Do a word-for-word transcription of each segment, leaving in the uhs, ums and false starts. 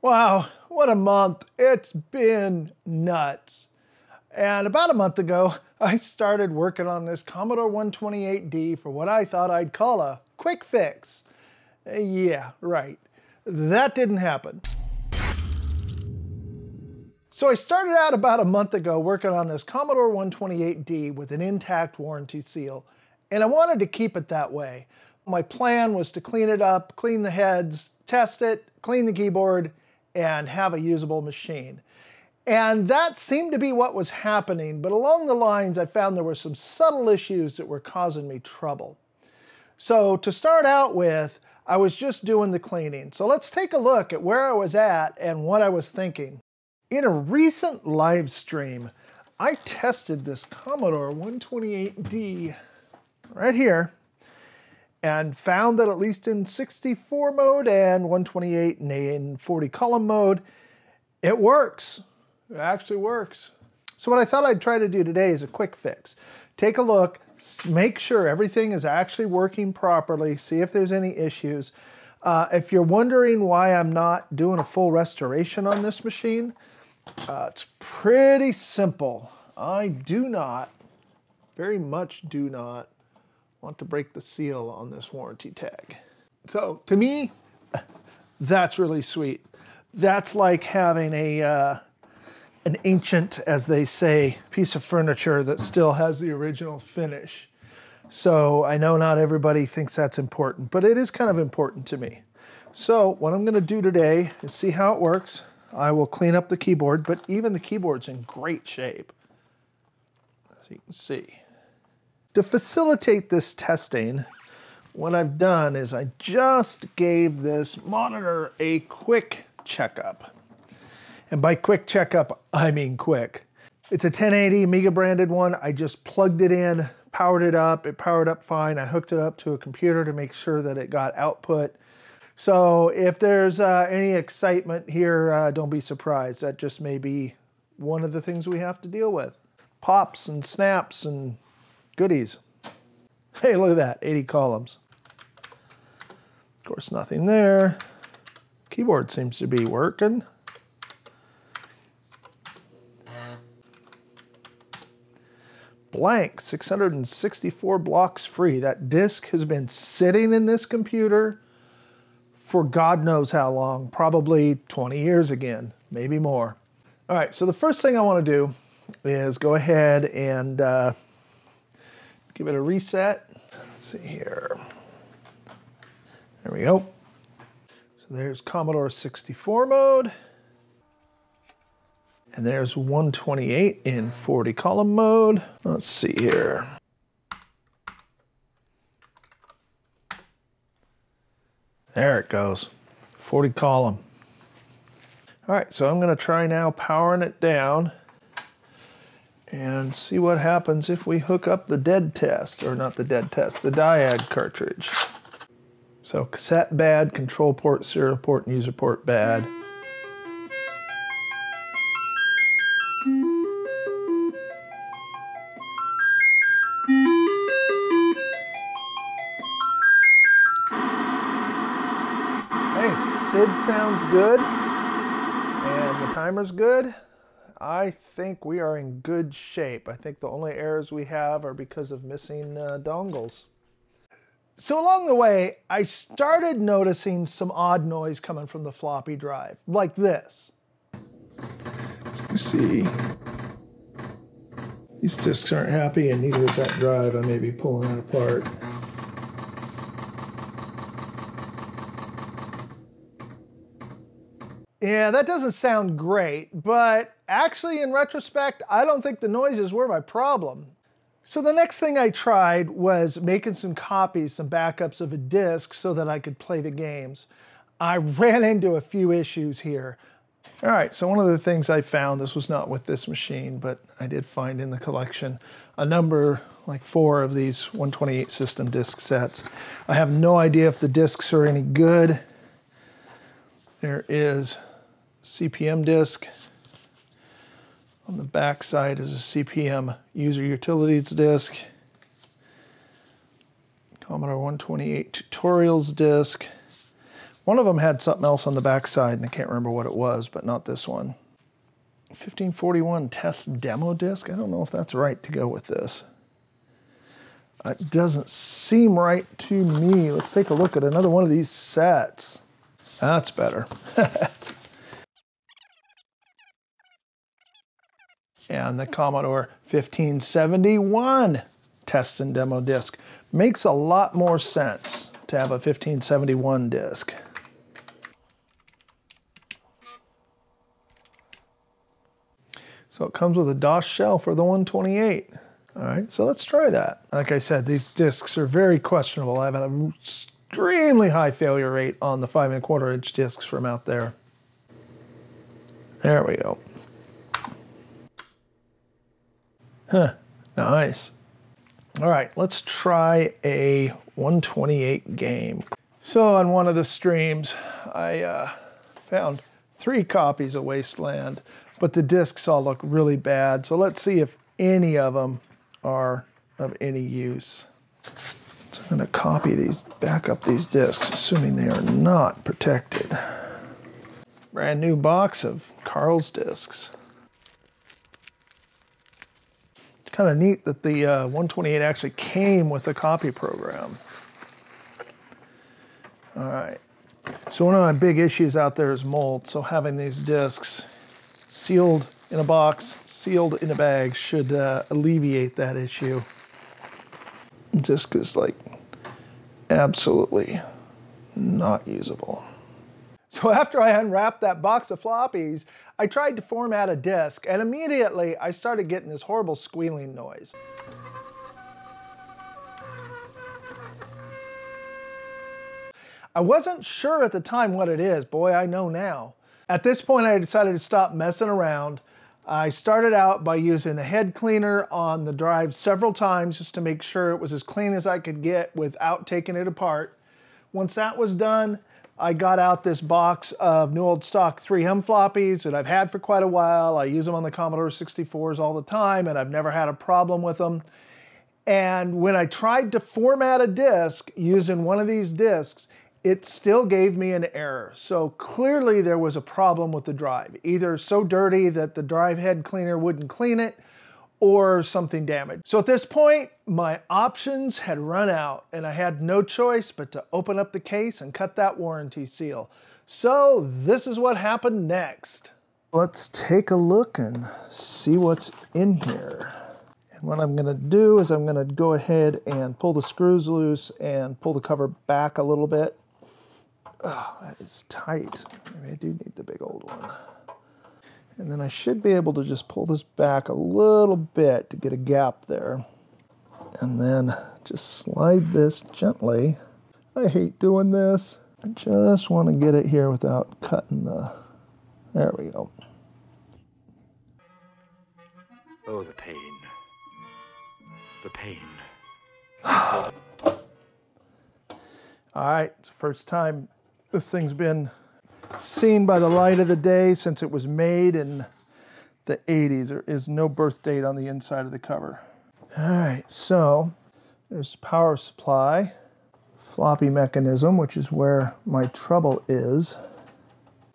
Wow, what a month. It's been nuts. And about a month ago, I started working on this Commodore one twenty-eight D for what I thought I'd call a quick fix. Yeah, right. That didn't happen. So I started out about a month ago working on this Commodore one twenty-eight D with an intact warranty seal, and I wanted to keep it that way. My plan was to clean it up, clean the heads, test it, clean the keyboard, and have a usable machine. And that seemed to be what was happening, but along the lines I found there were some subtle issues that were causing me trouble. So to start out with, I was just doing the cleaning. So let's take a look at where I was at and what I was thinking. In a recent live stream, I tested this Commodore one twenty-eight D right here and found that at least in sixty-four mode and one twenty-eight and in forty column mode, it works. It actually works. So what I thought I'd try to do today is a quick fix. Take a look, make sure everything is actually working properly, see if there's any issues. Uh, if you're wondering why I'm not doing a full restoration on this machine, uh, it's pretty simple. I do not, very much do not, want to break the seal on this warranty tag. So to me, that's really sweet. That's like having a uh, an ancient, as they say, piece of furniture that still has the original finish. So I know not everybody thinks that's important, but it is kind of important to me. So what I'm gonna do today is see how it works. I will clean up the keyboard, but even the keyboard's in great shape, as you can see. To facilitate this testing, what I've done is I just gave this monitor a quick checkup. And by quick checkup, I mean quick. It's a ten eighty mega branded one. I just plugged it in, powered it up, it powered up fine. I hooked it up to a computer to make sure that it got output. So if there's uh, any excitement here, uh, don't be surprised. That just may be one of the things we have to deal with. Pops and snaps and goodies. Hey, look at that, eighty columns. Of course, nothing there. Keyboard seems to be working. Blank, six hundred sixty-four blocks free. That disk has been sitting in this computer for God knows how long, probably twenty years again, maybe more. All right, so the first thing I want to do is go ahead and uh, give it a reset. Let's see here. There we go. So there's Commodore sixty-four mode. And there's one twenty-eight in forty column mode. Let's see here. There it goes, forty column. All right, so I'm gonna try now powering it down and see what happens if we hook up the dead test, or not the dead test, the diag cartridge. So cassette bad, control port, serial port, and user port bad. Sid sounds good, and the timer's good. I think we are in good shape. I think the only errors we have are because of missing uh, dongles. So along the way, I started noticing some odd noise coming from the floppy drive, like this. Let's see. These discs aren't happy, and neither is that drive. I may be pulling it apart. Yeah, that doesn't sound great, but actually in retrospect, I don't think the noises were my problem. So the next thing I tried was making some copies, some backups of a disc so that I could play the games. I ran into a few issues here. All right, so one of the things I found, this was not with this machine, but I did find in the collection, a number, like four of these one twenty-eight system disc sets. I have no idea if the discs are any good. There is C P M disk. On the back side is a C P M user utilities disk. Commodore one twenty-eight tutorials disk. One of them had something else on the backside, and I can't remember what it was, but not this one. fifteen forty-one test demo disc. I don't know if that's right to go with this. It doesn't seem right to me. Let's take a look at another one of these sets. That's better. And the Commodore fifteen seventy-one test and demo disc. Makes a lot more sense to have a fifteen seventy-one disc. So it comes with a DOS shell for the one twenty-eight. All right, so let's try that. Like I said, these discs are very questionable. I've had an extremely high failure rate on the five and a quarter inch discs from out there. There we go. Huh, nice. All right, let's try a one twenty-eight game. So on one of the streams, I uh, found three copies of Wasteland, but the discs all look really bad. So let's see if any of them are of any use. So I'm gonna copy these, back up these discs, assuming they are not protected. Brand new box of Carl's discs. It's kind of neat that the uh, one twenty-eight actually came with a copy program. All right, so one of my big issues out there is mold. So having these discs sealed in a box, sealed in a bag, should uh, alleviate that issue. The disc is like absolutely not usable. So after I unwrapped that box of floppies, I tried to format a disc, and immediately I started getting this horrible squealing noise. I wasn't sure at the time what it is. Boy, I know now. At this point, I decided to stop messing around. I started out by using the head cleaner on the drive several times just to make sure it was as clean as I could get without taking it apart. Once that was done, I got out this box of new old stock three M floppies that I've had for quite a while. I use them on the Commodore sixty-fours all the time, and I've never had a problem with them. And when I tried to format a disc using one of these discs, it still gave me an error. So clearly there was a problem with the drive, either so dirty that the drive head cleaner wouldn't clean it, or something damaged. So at this point, my options had run out, and I had no choice but to open up the case and cut that warranty seal. So this is what happened next. Let's take a look and see what's in here. And what I'm gonna do is I'm gonna go ahead and pull the screws loose and pull the cover back a little bit. Oh, that is tight. Maybe I do need the big old one. And then I should be able to just pull this back a little bit to get a gap there. And then just slide this gently. I hate doing this. I just want to get it here without cutting the... There we go. Oh, the pain. The pain. All right, it's the first time this thing's been seen by the light of the day since it was made in the eighties. There is no birth date on the inside of the cover. All right, so there's power supply, floppy mechanism, which is where my trouble is.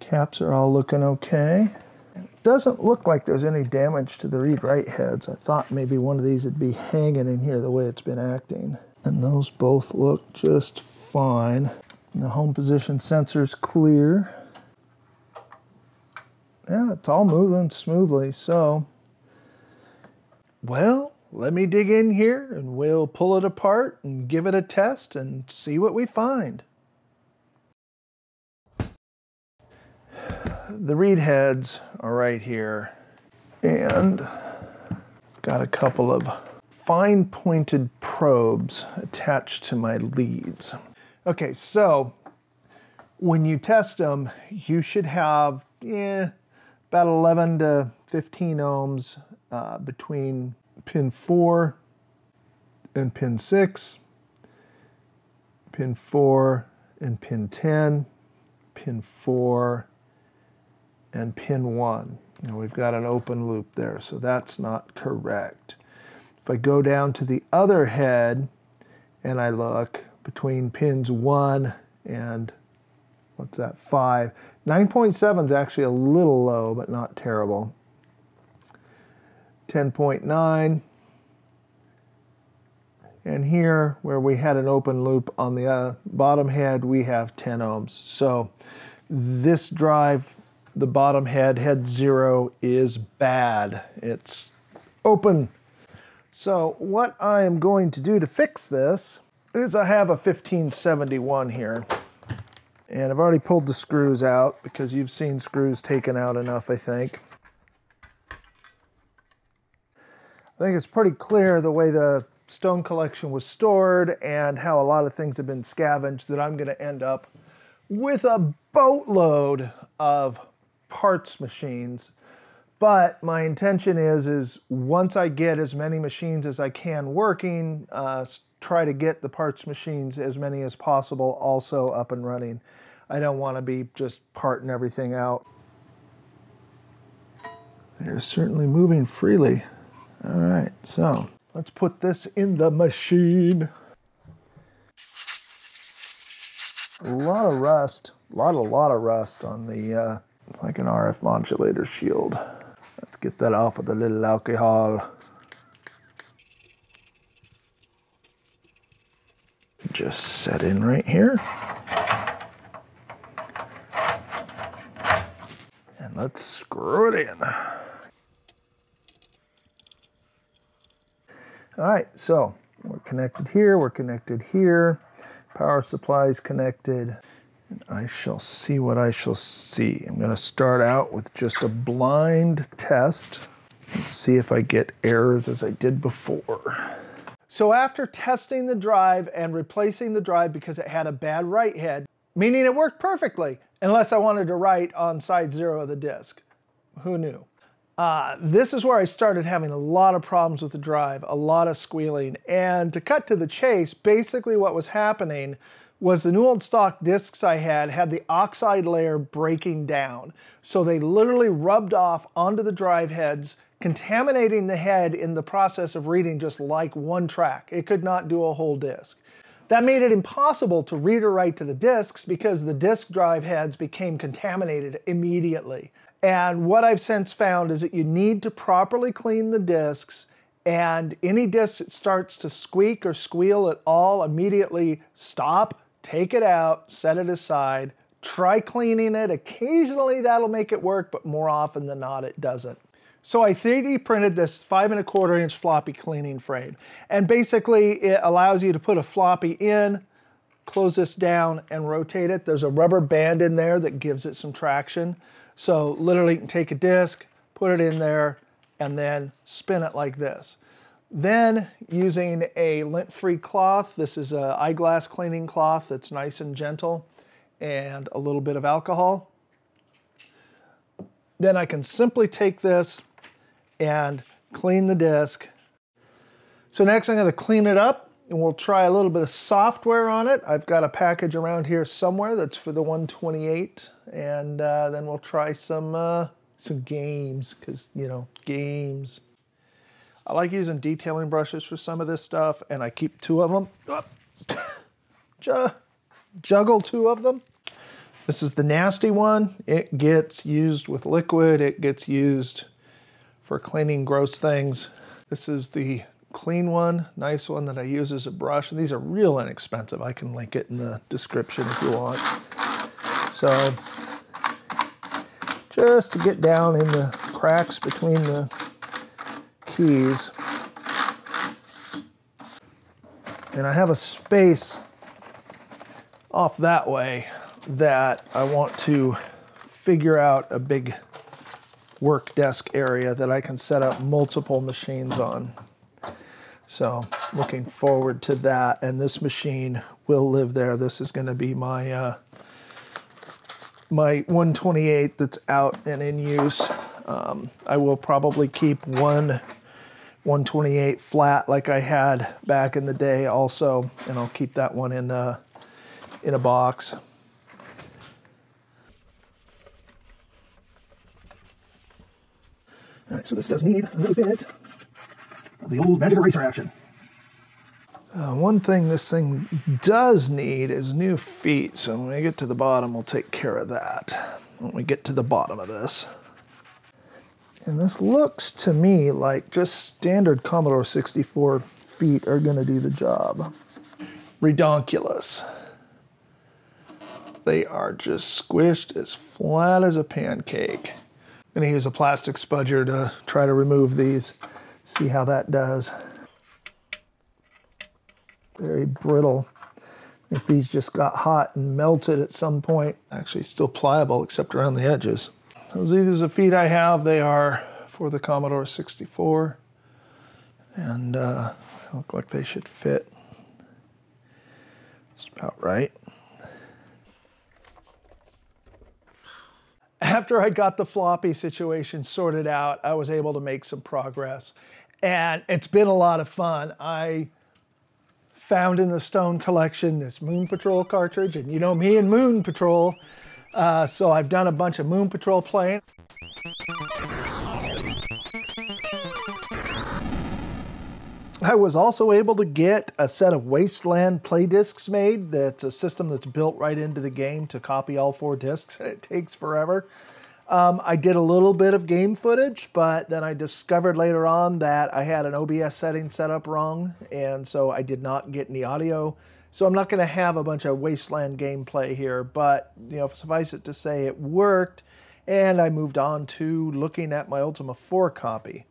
Caps are all looking okay. It doesn't look like there's any damage to the read-write heads. I thought maybe one of these would be hanging in here the way it's been acting. And those both look just fine. And the home position sensor's clear. Yeah, it's all moving smoothly, so. Well, let me dig in here and we'll pull it apart and give it a test and see what we find. The read heads are right here. And got a couple of fine pointed probes attached to my leads. Okay, so when you test them, you should have eh, about eleven to fifteen ohms uh, between pin four and pin six, pin four and pin ten, pin four and pin one. And we've got an open loop there, so that's not correct. If I go down to the other head and I look, between pins one and what's that, five. nine point seven is actually a little low, but not terrible. ten point nine. And here, where we had an open loop on the uh, bottom head, we have ten ohms. So this drive, the bottom head, head zero, is bad. It's open. So what I am going to do to fix this is I have a fifteen seventy-one here. And I've already pulled the screws out because you've seen screws taken out enough, I think. I think it's pretty clear the way the stone collection was stored and how a lot of things have been scavenged that I'm going to end up with a boatload of parts machines. But my intention is, is once I get as many machines as I can working, uh, try to get the parts machines, as many as possible, also up and running. I don't want to be just parting everything out. They're certainly moving freely. All right, so let's put this in the machine. A lot of rust, a lot, a lot of rust on the, uh, it's like an R F modulator shield. Let's get that off with a little alcohol. Just set in right here. And let's screw it in. All right, so we're connected here, we're connected here, power supply is connected, and I shall see what I shall see. I'm gonna start out with just a blind test and see if I get errors as I did before. So after testing the drive and replacing the drive because it had a bad write head, meaning it worked perfectly, unless I wanted to write on side zero of the disk, who knew? Uh, this is where I started having a lot of problems with the drive, a lot of squealing. And to cut to the chase, basically what was happening was the new old stock discs I had had the oxide layer breaking down. So they literally rubbed off onto the drive heads, contaminating the head in the process of reading just like one track. It could not do a whole disc. That made it impossible to read or write to the discs because the disk drive heads became contaminated immediately. And what I've since found is that you need to properly clean the discs, and any disc that starts to squeak or squeal at all, immediately stop, take it out, set it aside, try cleaning it. Occasionally that'll make it work, but more often than not it doesn't. So I three D printed this five and a quarter inch floppy cleaning frame. And basically it allows you to put a floppy in, close this down and rotate it. There's a rubber band in there that gives it some traction. So literally you can take a disc, put it in there and then spin it like this. Then using a lint-free cloth, this is an eyeglass cleaning cloth that's nice and gentle, and a little bit of alcohol. Then I can simply take this and clean the disk. So next I'm going to clean it up and we'll try a little bit of software on it. I've got a package around here somewhere that's for the one twenty-eight, and uh, then we'll try some uh, some games, because you know, games. I like using detailing brushes for some of this stuff, and I keep two of them. Oh, juggle two of them. This is the nasty one. It gets used with liquid. It gets used for cleaning gross things. This is the clean one, nice one that I use as a brush. And these are real inexpensive. I can link it in the description if you want. So just to get down in the cracks between the keys. And I have a space off that way that I want to figure out a big work desk area that I can set up multiple machines on. So looking forward to that, and this machine will live there. This is going to be my uh, my one twenty-eight that's out and in use. Um, I will probably keep one one twenty-eight flat like I had back in the day also, and I'll keep that one in, uh, in a box. All right, so this does need a little bit of the old magic eraser action. Uh, one thing this thing does need is new feet, so when we get to the bottom, we'll take care of that. When we get to the bottom of this. And this looks to me like just standard Commodore sixty-four feet are gonna do the job. Redonkulous. They are just squished as flat as a pancake. I'm gonna use a plastic spudger to try to remove these, see how that does. Very brittle. If these just got hot and melted at some point, actually still pliable except around the edges. Those are the feet I have. They are for the Commodore sixty-four, and uh, they look like they should fit. Just about right. After I got the floppy situation sorted out, I was able to make some progress, and it's been a lot of fun. I found in the Stone collection this Moon Patrol cartridge, and you know me and Moon Patrol, uh, so I've done a bunch of Moon Patrol playing. I was also able to get a set of Wasteland play discs made. That's a system that's built right into the game to copy all four discs, and it takes forever. Um, I did a little bit of game footage, but then I discovered later on that I had an O B S setting set up wrong, and so I did not get any audio. So I'm not going to have a bunch of Wasteland gameplay here, but you know, suffice it to say it worked, and I moved on to looking at my Ultima four copy.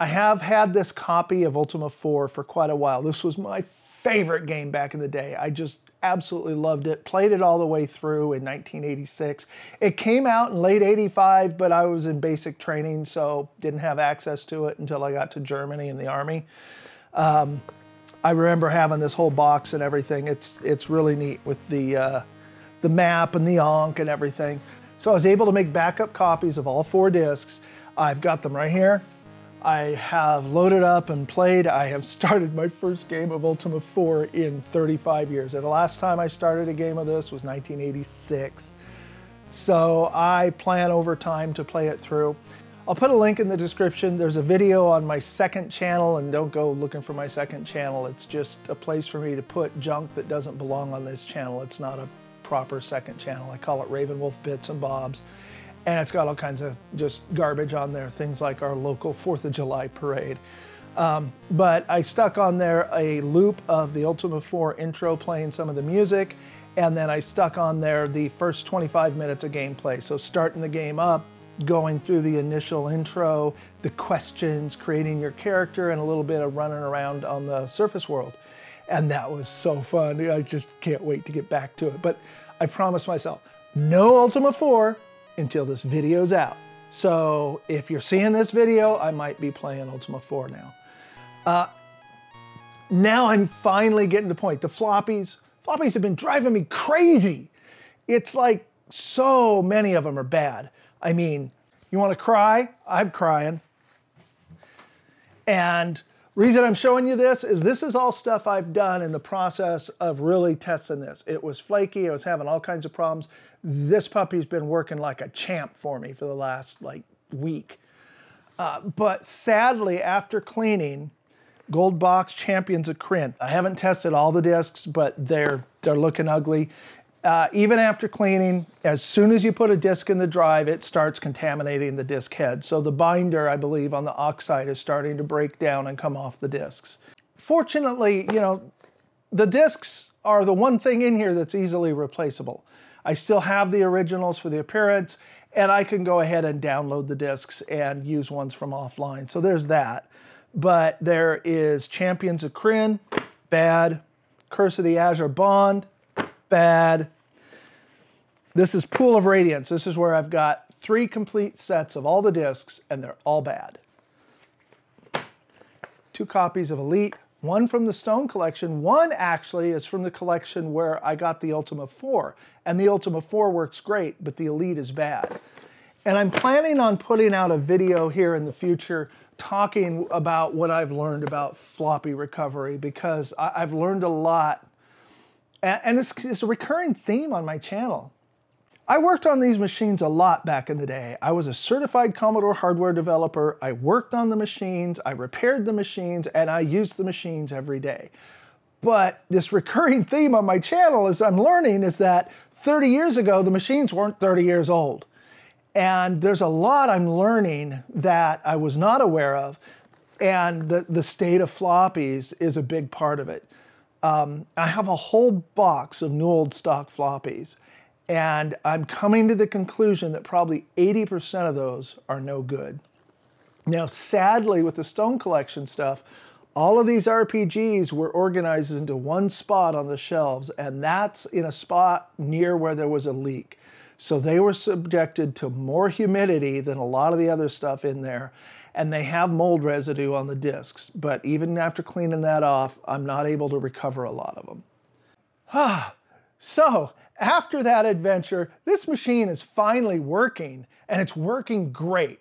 I have had this copy of Ultima four for quite a while. This was my favorite game back in the day. I just absolutely loved it, played it all the way through in nineteen eighty-six. It came out in late eighty-five, but I was in basic training, so didn't have access to it until I got to Germany in the army. Um, I remember having this whole box and everything. It's, it's really neat with the, uh, the map and the Ankh and everything. So I was able to make backup copies of all four discs. I've got them right here. I have loaded up and played. I have started my first game of Ultima four in thirty-five years. And the last time I started a game of this was nineteen eighty-six. So I plan over time to play it through. I'll put a link in the description. There's a video on my second channel, and don't go looking for my second channel. It's just a place for me to put junk that doesn't belong on this channel. It's not a proper second channel. I call it Ravenwolf Bits and Bobs. And it's got all kinds of just garbage on there, things like our local fourth of July parade. Um, but I stuck on there a loop of the Ultima four intro playing some of the music, and then I stuck on there the first twenty-five minutes of gameplay. So starting the game up, going through the initial intro, the questions, creating your character, and a little bit of running around on the surface world. And that was so fun. I just can't wait to get back to it. But I promised myself, no Ultima four, until this video's out. So if you're seeing this video, I might be playing Ultima four now. Uh, now I'm finally getting the point. The floppies, floppies have been driving me crazy. It's like so many of them are bad. I mean, you wanna cry? I'm crying. And reason I'm showing you this is this is all stuff I've done in the process of really testing this. It was flaky, I was having all kinds of problems. This puppy's been working like a champ for me for the last like week. Uh, but sadly, after cleaning, Gold Box, Champions of Krynn. I haven't tested all the discs, but they're, they're looking ugly. Uh, even after cleaning, as soon as you put a disc in the drive, it starts contaminating the disc head. So the binder, I believe, on the oxide is starting to break down and come off the discs. Fortunately, you know, the discs are the one thing in here that's easily replaceable. I still have the originals for the appearance, and I can go ahead and download the discs and use ones from offline. So there's that. But there is Champions of Krynn, bad. Curse of the Azure Bond, bad. This is Pool of Radiance. This is where I've got three complete sets of all the discs, and they're all bad. Two copies of Elite, one from the Stone collection. One actually is from the collection where I got the Ultima four, and the Ultima four works great, but the Elite is bad. And I'm planning on putting out a video here in the future talking about what I've learned about floppy recovery, because I've learned a lot. And it's a recurring theme on my channel. I worked on these machines a lot back in the day. I was a certified Commodore hardware developer. I worked on the machines, I repaired the machines, and I used the machines every day. But this recurring theme on my channel as I'm learning is that thirty years ago, the machines weren't thirty years old. And there's a lot I'm learning that I was not aware of. And the, the state of floppies is a big part of it. Um, I have a whole box of new old stock floppies. And I'm coming to the conclusion that probably eighty percent of those are no good. Now, sadly, with the Stone Collection stuff, all of these R P Gs were organized into one spot on the shelves, and that's in a spot near where there was a leak. So they were subjected to more humidity than a lot of the other stuff in there, and they have mold residue on the discs. But even after cleaning that off, I'm not able to recover a lot of them. Ah, so, after that adventure, this machine is finally working, and it's working great.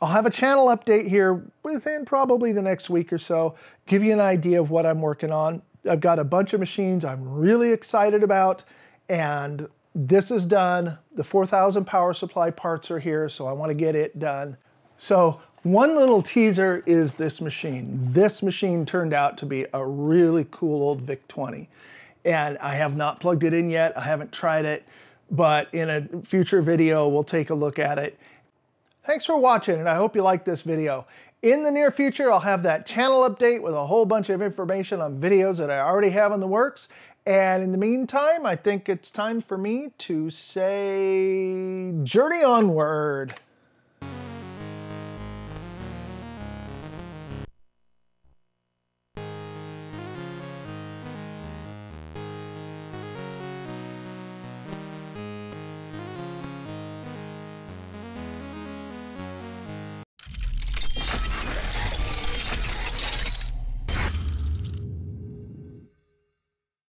I'll have a channel update here within probably the next week or so, give you an idea of what I'm working on. I've got a bunch of machines I'm really excited about, and this is done. The four thousand power supply parts are here, so I want to get it done. So one little teaser is this machine. This machine turned out to be a really cool old V I C twenty. And I have not plugged it in yet. I haven't tried it, but in a future video, we'll take a look at it. Thanks for watching, and I hope you liked this video. In the near future, I'll have that channel update with a whole bunch of information on videos that I already have in the works. And in the meantime, I think it's time for me to say, journey onward.